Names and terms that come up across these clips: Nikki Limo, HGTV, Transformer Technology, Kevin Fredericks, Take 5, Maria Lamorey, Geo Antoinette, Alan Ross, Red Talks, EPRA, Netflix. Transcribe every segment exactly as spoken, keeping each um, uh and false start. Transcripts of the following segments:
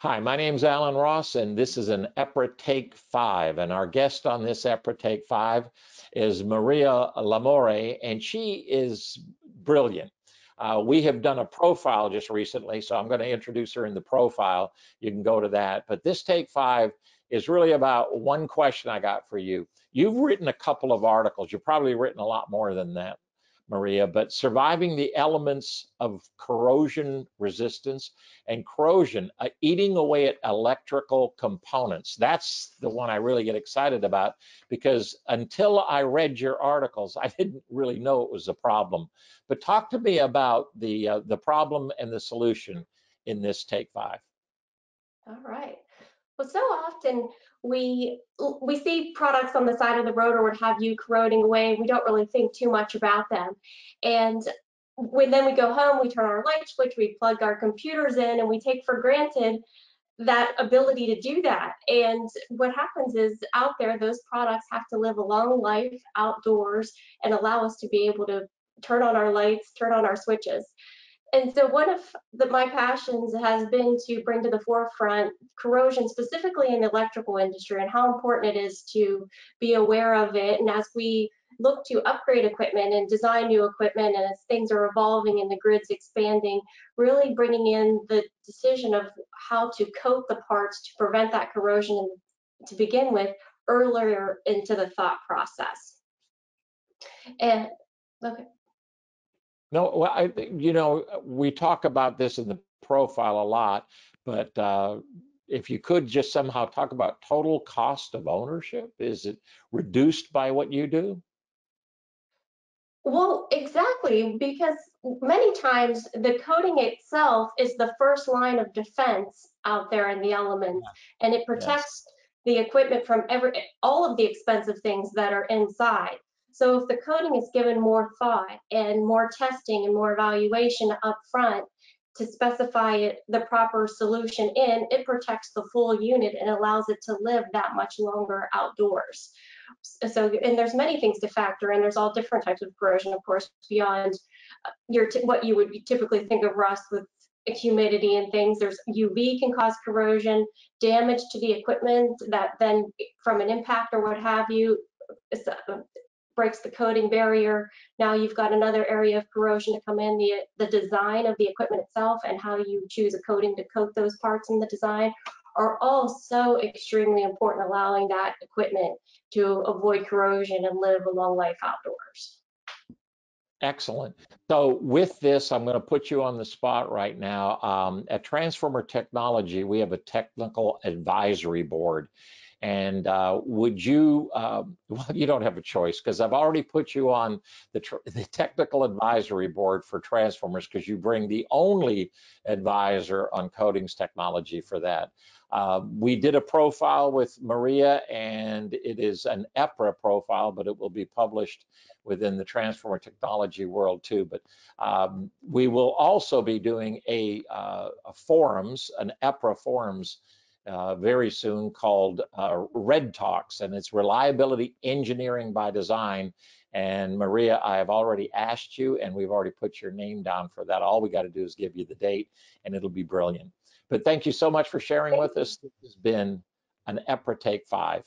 Hi, my name's Alan Ross, and this is an EPRA Take five. And our guest on this EPRA Take five is Maria Lamorey, and she is brilliant. Uh, we have done a profile just recently, so I'm going to introduce her in the profile. You can go to that. But this Take five is really about one question I got for you. You've written a couple of articles. You've probably written a lot more than that, Maria, but surviving the elements of corrosion resistance and corrosion, uh, eating away at electrical components. That's the one I really get excited about, because until I read your articles, I didn't really know it was a problem. But talk to me about the, uh, the problem and the solution in this Take five. All right. Well, so often we we see products on the side of the road or what have you corroding away, and we don't really think too much about them. And when then we go home, we turn on our light switch, we plug our computers in, and we take for granted that ability to do that. And what happens is out there, those products have to live a long life outdoors and allow us to be able to turn on our lights, turn on our switches. And so one of the, my passions has been to bring to the forefront corrosion, specifically in the electrical industry, and how important it is to be aware of it. And as we look to upgrade equipment and design new equipment, and as things are evolving and the grid's expanding, really bringing in the decision of how to coat the parts to prevent that corrosion to begin with earlier into the thought process. And, okay. No, well, I, you know, we talk about this in the profile a lot, but uh, if you could just somehow talk about total cost of ownership, is it reduced by what you do? Well, exactly, because many times the coating itself is the first line of defense out there in the elements, and it protects yes. the equipment from every, all of the expensive things that are inside. So if the coating is given more thought and more testing and more evaluation up front to specify it, the proper solution in, it protects the full unit and allows it to live that much longer outdoors. So, and there's many things to factor in. There's all different types of corrosion, of course, beyond your what you would typically think of rust with humidity and things. There's U V can cause corrosion, damage to the equipment that then from an impact or what have you, breaks the coating barrier. Now you've got another area of corrosion to come in, the, the design of the equipment itself and how you choose a coating to coat those parts in the design are all so extremely important, allowing that equipment to avoid corrosion and live a long life outdoors. Excellent. So with this, I'm going to put you on the spot right now. Um, at Transformer Technology, we have a technical advisory board. And uh, would you, uh, well, you don't have a choice, because I've already put you on the, tr the technical advisory board for Transformers, because you bring the only advisor on coatings technology for that. Uh, we did a profile with Maria, and it is an EPRA profile, but it will be published within the Transformer Technology world too. But um, we will also be doing a, uh, a forums, an EPRA forums, Uh, very soon called uh, Red Talks, and it's Reliability Engineering by Design. And Maria, I have already asked you, and we've already put your name down for that. All we got to do is give you the date, and it'll be brilliant. But thank you so much for sharing with us. This has been an EPRA Take five.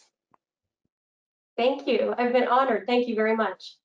Thank you. I've been honored. Thank you very much.